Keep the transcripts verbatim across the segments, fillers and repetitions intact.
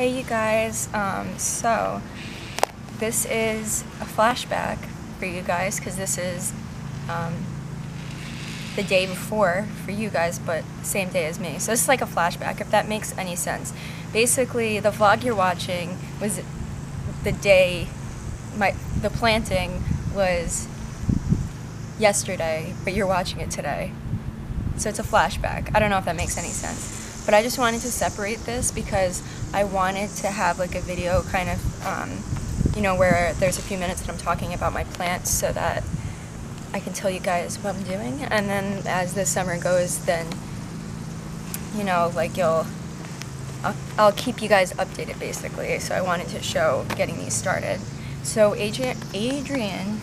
Hey you guys, um, so this is a flashback for you guys because this is um, the day before for you guys, but same day as me. So it's like a flashback, if that makes any sense. Basically, the vlog you're watching was the day my the planting was yesterday, but you're watching it today. So it's a flashback. I don't know if that makes any sense. But I just wanted to separate this because I wanted to have like a video kind of, um, you know, where there's a few minutes that I'm talking about my plants so that I can tell you guys what I'm doing. And then as the summer goes, then, you know, like you'll, I'll, I'll keep you guys updated basically. So I wanted to show getting these started. So Adrian, Adrian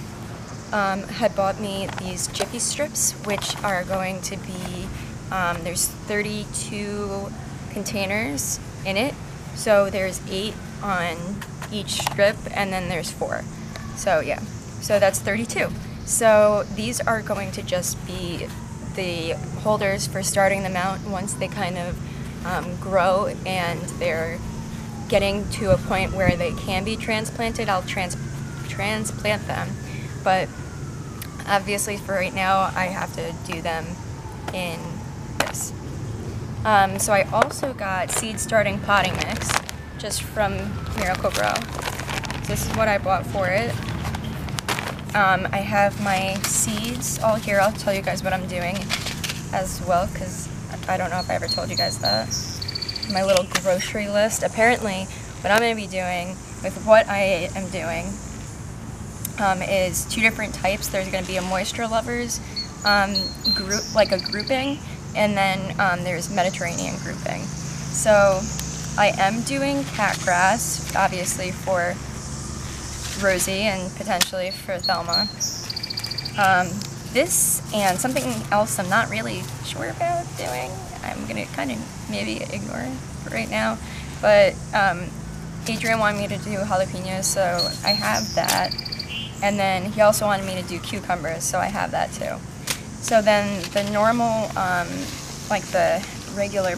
um, had bought me these jiffy strips, which are going to be Um, there's thirty-two containers in it, so there's eight on each strip, and then there's four. So yeah, so that's thirty-two. So these are going to just be the holders for starting them out once they kind of um, grow and they're getting to a point where they can be transplanted. I'll trans transplant them, but obviously for right now I have to do them in this. Um, so I also got seed starting potting mix just from Miracle Grow. This is what I bought for it. Um, I have my seeds all here. I'll tell you guys what I'm doing as well because I don't know if I ever told you guys that. My little grocery list. Apparently what I'm going to be doing with what I am doing um, is two different types. There's going to be a moisture lovers um, group, like a grouping, and then um, there's Mediterranean grouping. So I am doing cat grass, obviously for Rosie and potentially for Thelma. Um, this and something else I'm not really sure about doing. I'm gonna kind of maybe ignore it for right now, but um, Adrian wanted me to do jalapenos, so I have that. And then he also wanted me to do cucumbers, so I have that too. So then the normal, um, like the regular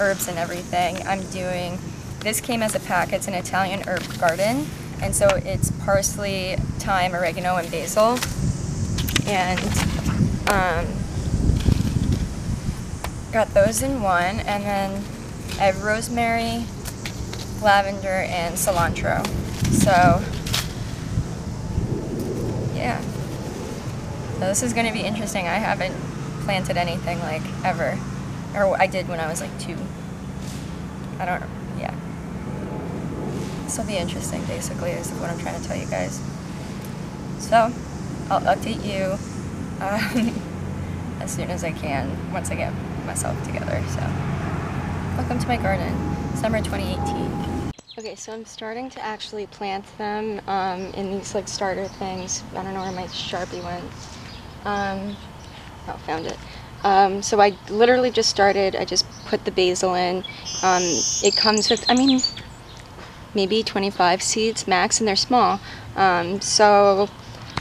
herbs and everything, I'm doing, this came as a pack. It's an Italian herb garden. And so it's parsley, thyme, oregano, and basil. And um, got those in one. And then I have rosemary, lavender, and cilantro. So yeah. So this is going to be interesting. I haven't planted anything like ever, or I did when I was like two. I don't know, yeah. This will be interesting basically is what I'm trying to tell you guys. So I'll update you um, as soon as I can, once I get myself together. So welcome to my garden, summer twenty eighteen. Okay, so I'm starting to actually plant them um, in these like starter things. I don't know where my Sharpie went. Um, oh, found it. Um, so I literally just started. I just put the basil in. Um, it comes with, I mean, maybe twenty-five seeds max, and they're small. Um, so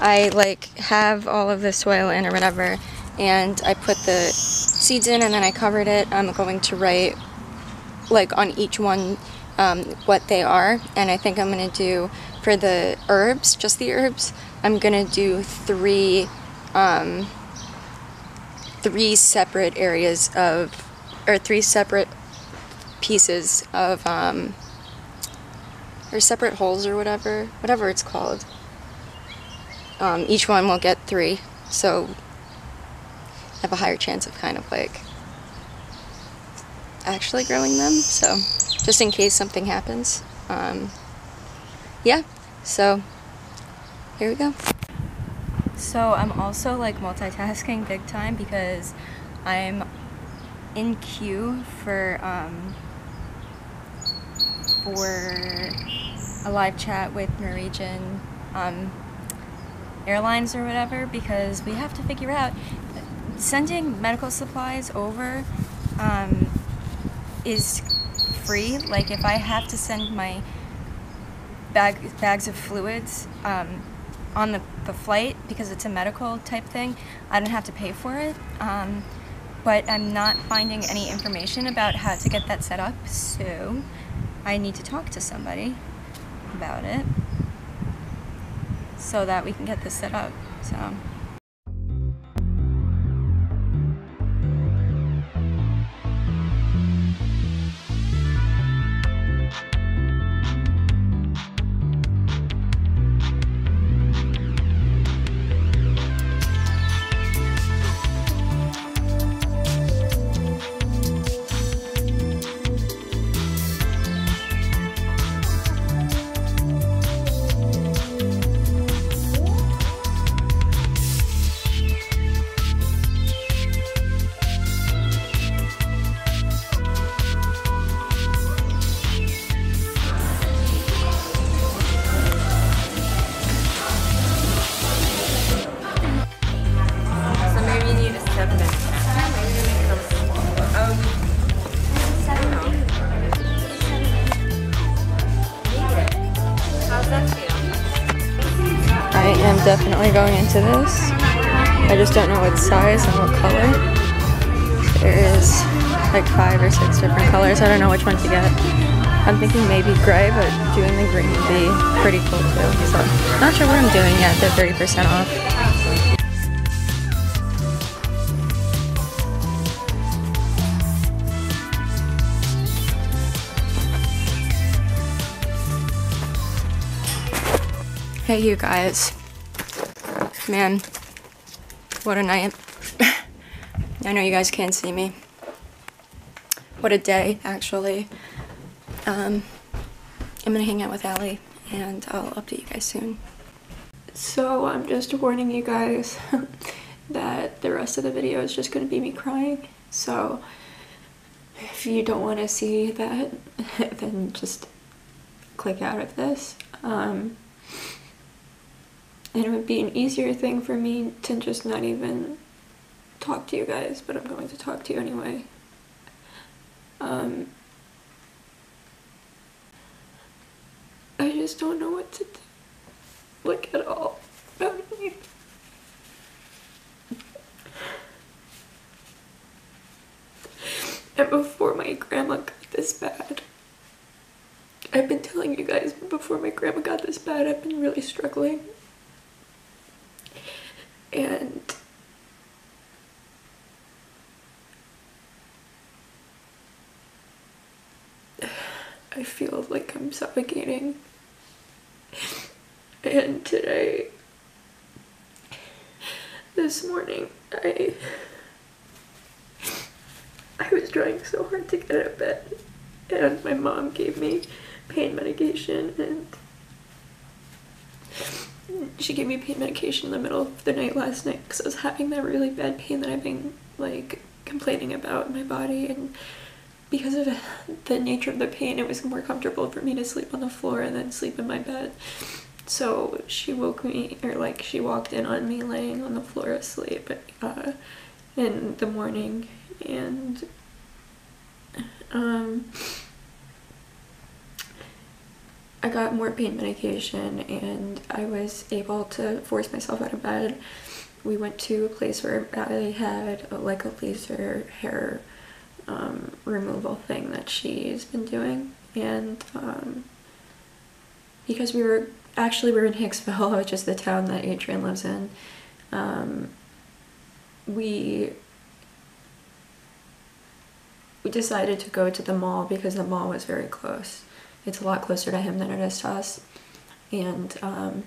I like have all of the soil in or whatever, and I put the seeds in, and then I covered it. I'm going to write like on each one um, what they are, and I think I'm going to do for the herbs, just the herbs. I'm going to do three. Um, three separate areas of, or three separate pieces of, um, or separate holes or whatever, whatever it's called. Um, each one will get three, so I have a higher chance of kind of like actually growing them, so just in case something happens. Um, yeah, so here we go. So I'm also like multitasking big time because I'm in queue for um, for a live chat with Norwegian um, Airlines or whatever, because we have to figure out sending medical supplies over um, is free. Like if I have to send my bag bags of fluids um, on the, the flight, because it's a medical type thing, I don't have to pay for it, um, but I'm not finding any information about how to get that set up, so I need to talk to somebody about it so that we can get this set up. So. Definitely going into this. I just don't know what size and what color. There is like five or six different colors. I don't know which one to get. I'm thinking maybe gray, but doing the green would be pretty cool too. So, not sure what I'm doing yet. They're thirty percent off. Hey you guys. Man, what a night. I know you guys can't see me. What a day, actually. Um, I'm gonna hang out with Allie, and I'll update you guys soon. So I'm just warning you guys that the rest of the video is just gonna be me crying. So if you don't wanna see that, then just click out of this. Um, And it would be an easier thing for me to just not even talk to you guys, but I'm going to talk to you anyway. Um, I just don't know what to do. Look at all about me. And before my grandma got this bad, I've been telling you guys, but before my grandma got this bad, I've been really struggling. And I feel like I'm suffocating. And today, this morning, I I was trying so hard to get out of bed, and my mom gave me pain medication, and she gave me pain medication in the middle of the night last night because I was having that really bad pain that I've been like complaining about in my body, and because of the nature of the pain it was more comfortable for me to sleep on the floor and then sleep in my bed. So she woke me, or like she walked in on me laying on the floor asleep uh, in the morning, and um I got more pain medication and I was able to force myself out of bed. We went to a place where I had a, like a laser hair um, removal thing that she's been doing, and um, because we were actually we were in Hicksville, which is the town that Adrian lives in, um, we we decided to go to the mall because the mall was very close. It's a lot closer to him than it is to us. And um,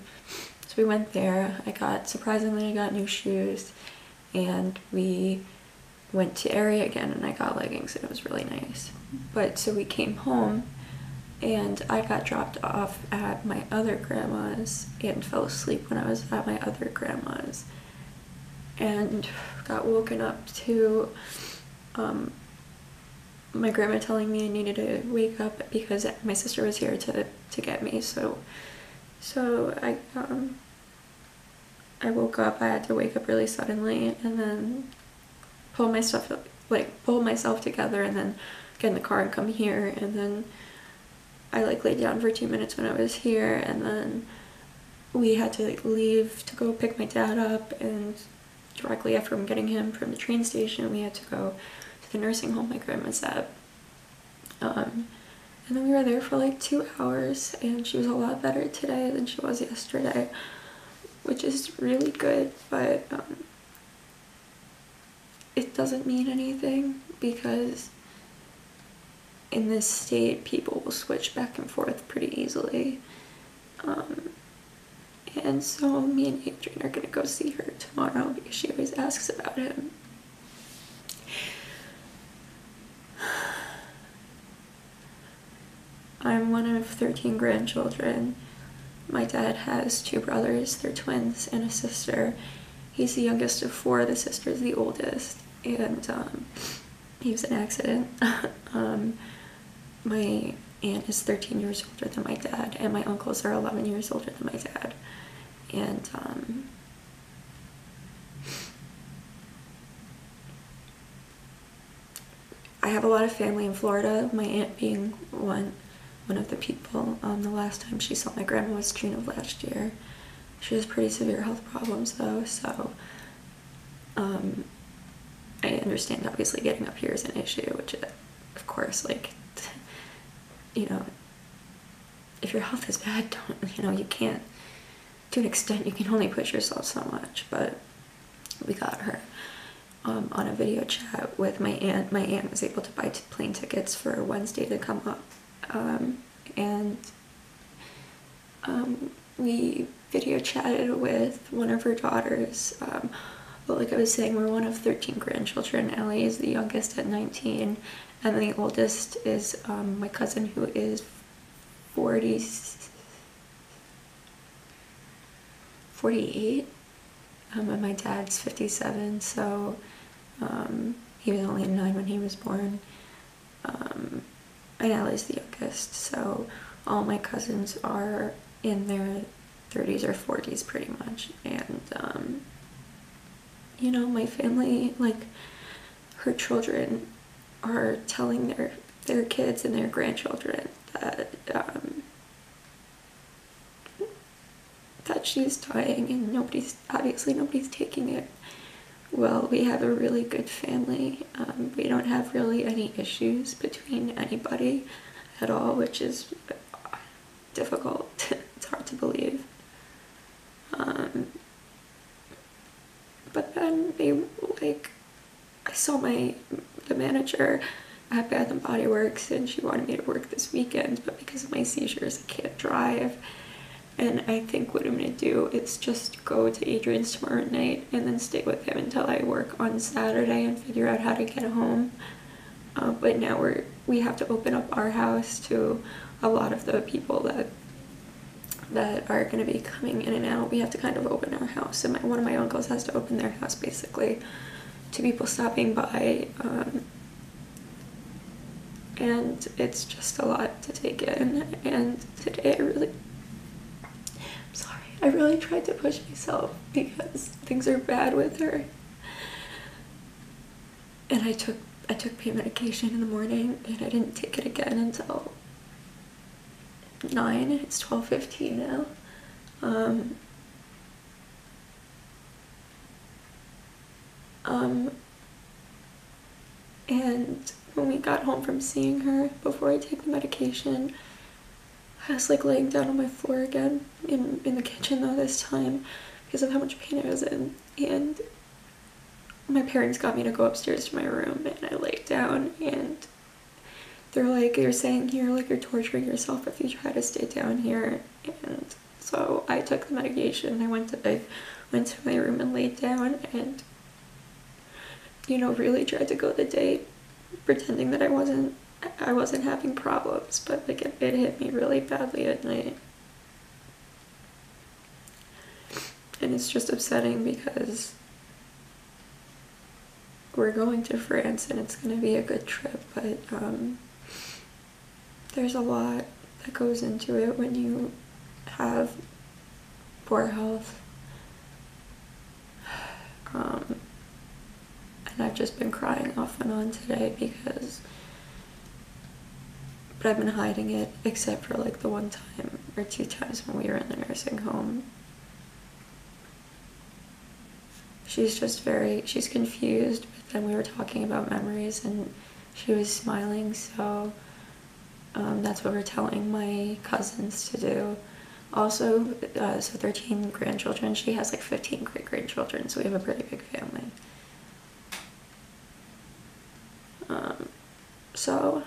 so we went there. I got, surprisingly, I got new shoes. And we went to Aerie again and I got leggings and it was really nice. But so we came home and I got dropped off at my other grandma's and fell asleep when I was at my other grandma's. And got woken up to um, my grandma telling me I needed to wake up because my sister was here to, to get me, so so I um I woke up. I had to wake up really suddenly and then pull myself like pull myself together and then get in the car and come here, and then I like laid down for two minutes when I was here, and then we had to like leave to go pick my dad up, and directly after I'm getting him from the train station we had to go the nursing home my grandma's at, um, And then we were there for like two hours and she was a lot better today than she was yesterday, which is really good, but um, it doesn't mean anything because in this state people will switch back and forth pretty easily. Um, and so me and Adrian are going to go see her tomorrow because she always asks about him. I'm one of thirteen grandchildren. My dad has two brothers, they're twins, and a sister. He's the youngest of four, the sister's the oldest, and um, he was in an accident. um, my aunt is thirteen years older than my dad, and my uncles are eleven years older than my dad. And um, I have a lot of family in Florida, my aunt being one. One of the people. Um, the last time she saw my grandma was June of last year. She has pretty severe health problems though, so um, I understand obviously getting up here is an issue, which is, of course, like, you know, if your health is bad, don't, you know, you can't, to an extent you can only push yourself so much, but we got her. Um, on a video chat with my aunt, my aunt was able to buy t- plane tickets for Wednesday to come up. Um, and um, we video chatted with one of her daughters. Um, but like I was saying, we're one of thirteen grandchildren. Allie is the youngest at nineteen, and the oldest is um, my cousin, who is forty, forty-eight, um, and my dad's fifty-seven, so um, he was only nine when he was born. Um, And Allie's the youngest, so all my cousins are in their thirties or forties pretty much. And, um, you know, my family, like, her children are telling their, their kids and their grandchildren that, um, that she's dying and nobody's, obviously nobody's taking it. Well, we have a really good family. Um, we don't have really any issues between anybody at all, which is difficult. It's hard to believe. Um, but then they, like, I saw my, the manager at Bath and Body Works, and she wanted me to work this weekend, but because of my seizures, I can't drive. And I think what I'm going to do is just go to Adrian's tomorrow night and then stay with him until I work on Saturday and figure out how to get home. Uh, but now we're, we have to open up our house to a lot of the people that that are going to be coming in and out. We have to kind of open our house. And my, one of my uncles has to open their house, basically, to people stopping by. Um, and it's just a lot to take in. And today I really... I really tried to push myself because things are bad with her. And I took I took pain medication in the morning, and I didn't take it again until nine. It's twelve fifteen now. Um, um, and when we got home from seeing her, before I take the medication, I was like laying down on my floor again, in, in the kitchen though this time, because of how much pain I was in, and my parents got me to go upstairs to my room, and I laid down, and they're like, you're saying here, like, you're torturing yourself if you try to stay down here, and so I took the medication, I went to, I went to my room and laid down, and, you know, really tried to go the day, pretending that I wasn't I wasn't having problems, but like it, it hit me really badly at night. And it's just upsetting because we're going to France and it's going to be a good trip, but um, there's a lot that goes into it when you have poor health. Um, and I've just been crying off and on today because But I've been hiding it, except for like the one time or two times when we were in the nursing home. She's just very, she's confused, but then we were talking about memories and she was smiling, so Um, that's what we're telling my cousins to do. Also, uh, so thirteen grandchildren. She has like fifteen great-grandchildren, so we have a pretty big family. Um, so,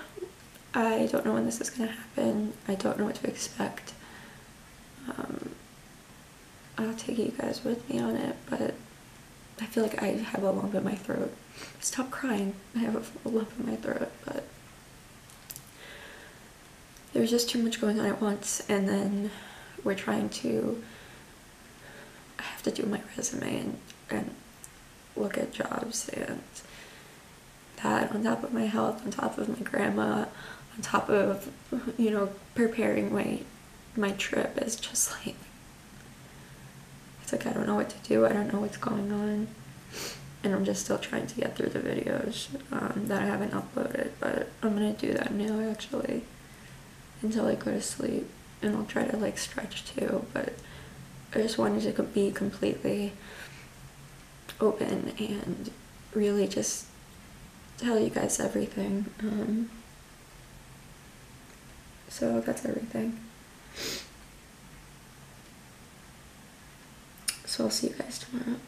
I don't know when this is going to happen. I don't know what to expect. Um, I'll take you guys with me on it, but I feel like I have a lump in my throat. Stop crying. I have a lump in my throat, but there's just too much going on at once, and then we're trying to, I have to do my resume and, and look at jobs and that on top of my health, on top of my grandma, on top of, you know, preparing my, my trip is just like, it's like I don't know what to do, I don't know what's going on, and I'm just still trying to get through the videos um, that I haven't uploaded, but I'm gonna do that now actually until I go to sleep. And I'll try to like stretch too, but I just wanted to be completely open and really just tell you guys everything. Um, so that's everything. So I'll see you guys tomorrow.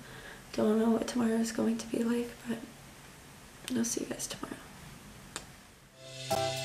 Don't know what tomorrow is going to be like, but I'll see you guys tomorrow.